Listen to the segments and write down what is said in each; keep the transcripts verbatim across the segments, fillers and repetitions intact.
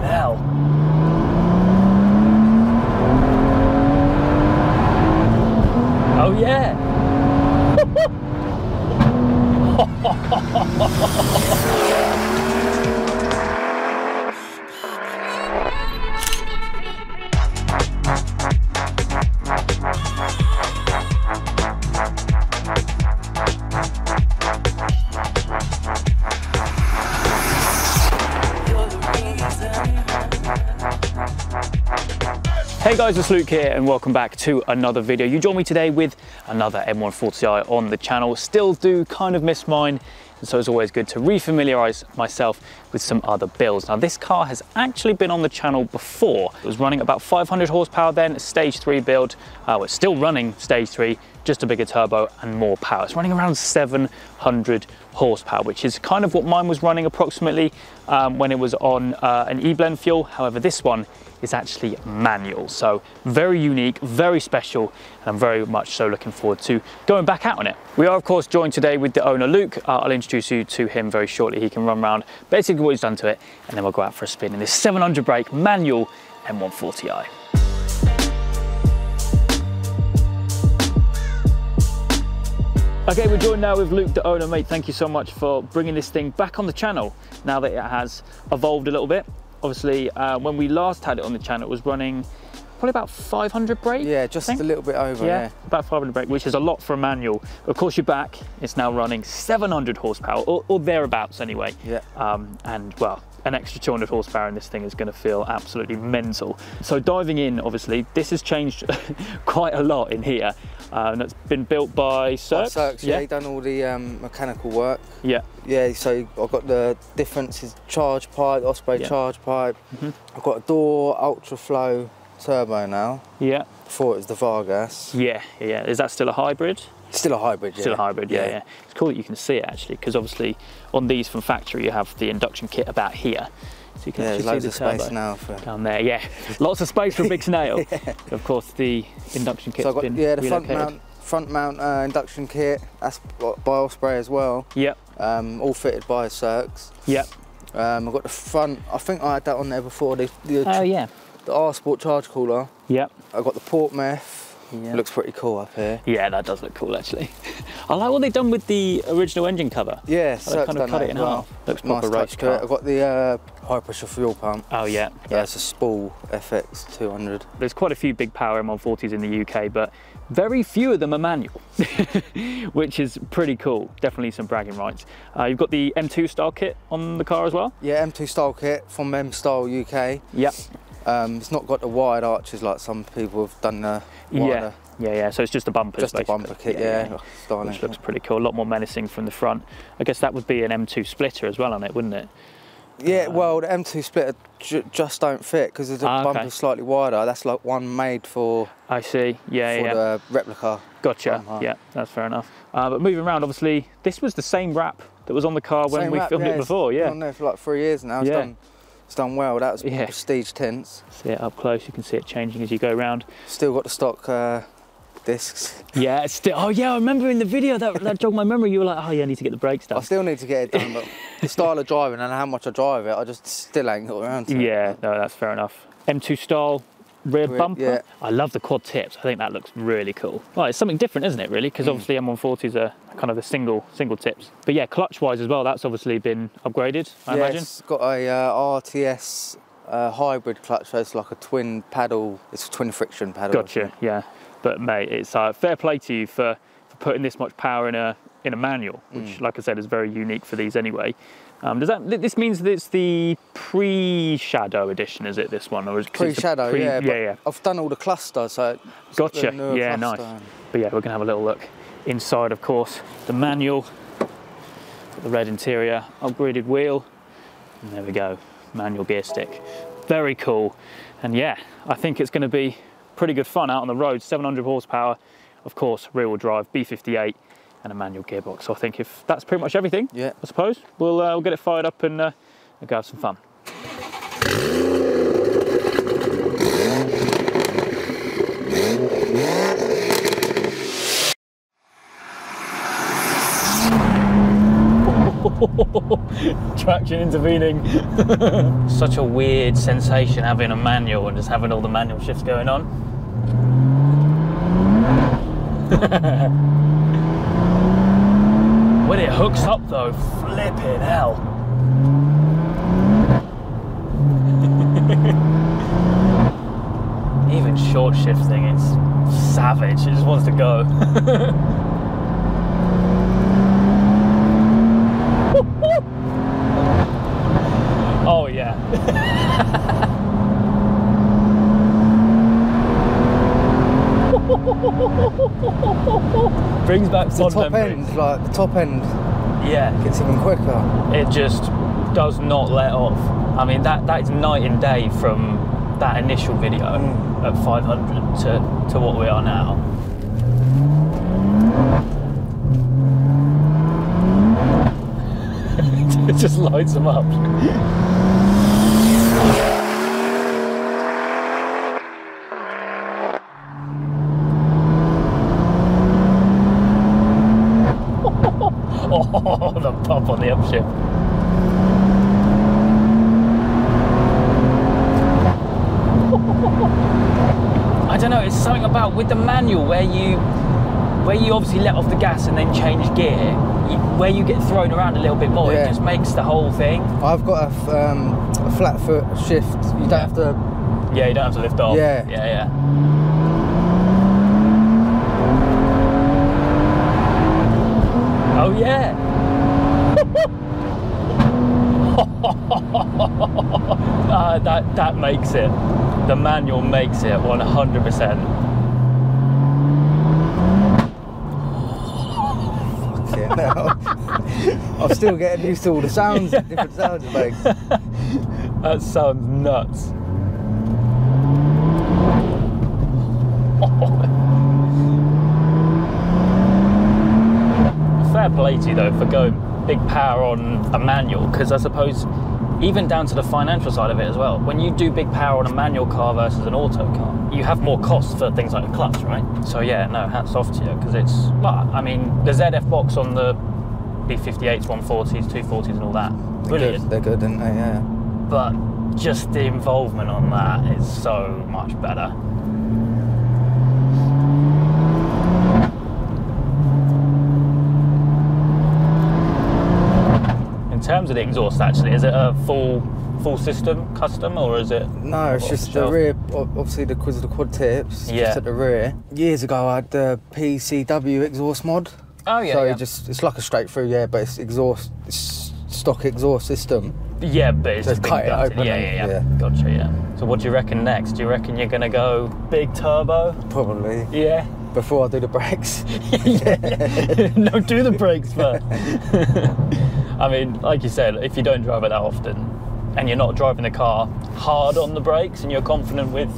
Fucking hell. Oh yeah. Hey guys, it's Luke here and welcome back to another video. You join me today with another M one forty i on the channel. Still do kind of miss mine, and so it's always good to refamiliarize myself with some other builds. Now this car has actually been on the channel before. It was running about five hundred horsepower then, a stage three build. Uh, it's still running stage three, just a bigger turbo and more power. It's running around seven hundred horsepower, which is kind of what mine was running approximately um, when it was on uh, an e-blend fuel. However, this one is actually manual. So very unique, very special, and I'm very much so looking forward to going back out on it. We are of course joined today with the owner, Luke. Uh, I'll introduce you to him very shortly. He can run around basically what he's done to it, and then we'll go out for a spin in this seven hundred brake manual M one forty i. Okay, we're joined now with Luke, the owner. Mate, thank you so much for bringing this thing back on the channel now that it has evolved a little bit. Obviously, uh, when we last had it on the channel, it was running probably about five hundred brake. Yeah, just a little bit over. Yeah, yeah, about five hundred brake, which is a lot for a manual. Of course, you're back. It's now running seven hundred horsepower, or, or thereabouts anyway. Yeah. Um, and well, an extra two hundred horsepower in this thing is going to feel absolutely mental. So diving in, obviously, this has changed quite a lot in here, uh, and it's been built by Cirque. Oh, Cirque, yeah, yeah, done all the um, mechanical work. Yeah. Yeah, so I've got the differences charge pipe, Osprey yeah. charge pipe. Mm-hmm. I've got a door ultra flow turbo now. Yeah. Before it was the Vargas. Yeah, yeah. Is that still a hybrid? Still a hybrid, yeah. Still a hybrid, yeah, yeah. yeah. It's cool that you can see it actually, because obviously on these from factory you have the induction kit about here. So you can yeah, actually loads see the of turbo space now for down there, yeah. Lots of space for a big snail. Yeah. Of course the induction kit's so got, been yeah, the front mount, front mount uh, induction kit, that's by Osprey as well. Yep. Um, all fitted by Cirques. Yep. Um, I've got the front, I think I had that on there before. The, the oh yeah. The R Sport charge cooler. Yep. I've got the port meth. Yeah. Looks pretty cool up here. Yeah, that does look cool actually. I like what they've done with the original engine cover. Yeah, so they've kind of cut it in half. Looks proper race car. I've got the uh, high pressure fuel pump. Oh yeah. Yeah, it's a Spool F X two hundred. There's quite a few big power M one forties in the U K, but very few of them are manual, which is pretty cool. Definitely some bragging rights. Uh, you've got the M two style kit on the car as well. Yeah, M two style kit from M Style U K. Yep. Um, it's not got the wide arches like some people have done the wider. Yeah, yeah, yeah. So it's just a bumper. Just basically. a bumper kit, yeah. yeah. yeah. Oh, which looks pretty cool. A lot more menacing from the front. I guess that would be an M two splitter as well on it, wouldn't it? Yeah, um, well, the M two splitter ju just don't fit because the ah, bumper's okay. slightly wider. That's like one made for. I see. Yeah, for yeah. the replica. Gotcha. Bumper. Yeah, that's fair enough. Uh, but moving around, obviously, this was the same wrap that was on the car when same we wrap, filmed yeah, it before. Yeah. It's on there for like three years now. It's yeah. done. It's done well, that was yeah. Prestige tints. See it up close, you can see it changing as you go around. Still got the stock uh, discs. Yeah, it's still, oh yeah, I remember in the video, that, that jogged my memory, you were like, oh yeah, I need to get the brakes done. I still need to get it done, but the style of driving and how much I drive it, I just still ain't got around to Yeah, it. no, that's fair enough. M two style rear Re bumper. Yeah. I love the quad tips, I think that looks really cool. Well, it's something different, isn't it, really? Because mm. obviously M one forties are kind of the single single tips, but yeah, clutch wise as well, that's obviously been upgraded. I yeah, imagine it's got a uh, R T S uh, hybrid clutch, so it's like a twin paddle, it's a twin friction paddle. Gotcha. Yeah, but mate, it's uh, fair play to you for, for putting this much power in a in a manual, which mm. like I said is very unique for these anyway. Um, does that this means that it's the pre-shadow edition? Is it this one, or is it pre-shadow? Pre yeah, yeah, yeah. I've done all the cluster, so gotcha. Yeah, cluster. nice. But yeah, we're gonna have a little look. Inside, of course, the manual, the red interior, upgraded wheel, and there we go, manual gear stick. Very cool. And yeah, I think it's going to be pretty good fun out on the road. seven hundred horsepower, of course, rear wheel drive, B fifty-eight, and a manual gearbox. So I think if that's pretty much everything, yeah, I suppose we'll uh, we'll get it fired up and uh, we'll go have some fun. traction intervening. Such a weird sensation having a manual and just having all the manual shifts going on. When it hooks up though, flipping hell. Even short shift thing, it's savage, it just wants to go. Oh yeah. Brings back the top memories. End, like the top end. Yeah, gets even quicker. It just does not let off. I mean, that that is night and day from that initial video mm. at five hundred to to what we are now. It just lights them up. Oh, the pop on the upshift. I don't know, it's something about with the manual where you where you obviously let off the gas and then change gear, you, where you get thrown around a little bit more, yeah. It just makes the whole thing. I've got a, um, a flat foot shift, you don't yeah. have to... Yeah, you don't have to lift off. Yeah. Yeah, yeah. Oh yeah! uh, that, that makes it. The manual makes it one hundred percent. Oh, fuck it, no. I'm still getting used to all the sounds, the different sounds it makes. That sounds nuts. Oh. Fair play to you though for going big power on a manual, because I suppose even down to the financial side of it as well. When you do big power on a manual car versus an auto car, you have more costs for things like the clutch, right? So yeah, no, hats off to you, because it's, well, I mean, the Z F box on the B fifty-eights, one forties, two forties and all that, brilliant. They're good, aren't they, yeah. But just the involvement on that is so much better. In terms of the exhaust, actually, is it a full full system custom, or is it? No, it's just the rear. Obviously, because of the quad tips, yeah. Just at the rear. Years ago, I had the P C W exhaust mod. Oh yeah. So yeah. It just it's like a straight through, yeah, but it's exhaust it's stock exhaust system. Yeah, but it's so just cut it open. Yeah, yeah, yeah, yeah. Gotcha. Yeah. So what do you reckon next? Do you reckon you're gonna go big turbo? Probably. Yeah. Before I do the brakes. Yeah, yeah. No, do the brakes first. I mean, like you said, if you don't drive it that often and you're not driving the car hard on the brakes and you're confident with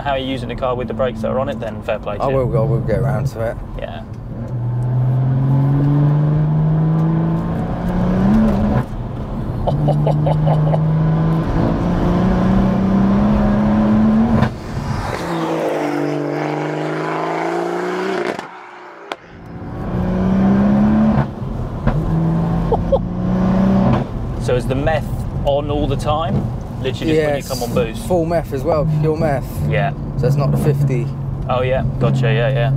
how you're using the car with the brakes that are on it, then fair play to you. I will, I will get around to it. Yeah. So is the meth on all the time? Literally just yes. When you come on boost? Full meth as well, pure meth. Yeah. So it's not the fifty. Oh yeah, gotcha, yeah, yeah.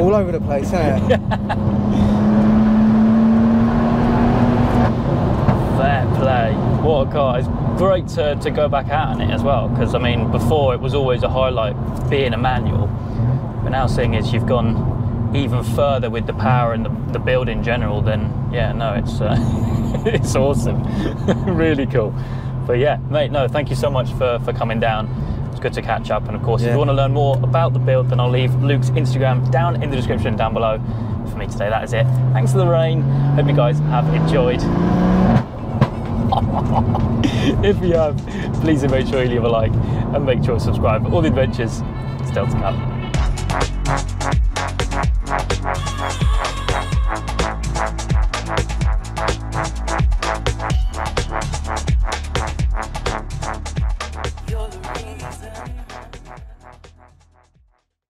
All over the place, isn't it? What a car. It's great to, to go back out on it as well, because I mean before it was always a highlight being a manual, but now seeing is you've gone even further with the power and the, the build in general, then yeah, no, it's uh, it's awesome. Really cool. But yeah mate, no, thank you so much for, for coming down. It's good to catch up, and of course yeah. If you want to learn more about the build, then I'll leave Luke's Instagram down in the description down below. For me today, that is it. Thanks for the rain, hope you guys have enjoyed. If you have, please do make sure you leave a like and make sure to subscribe for all the adventures still to come.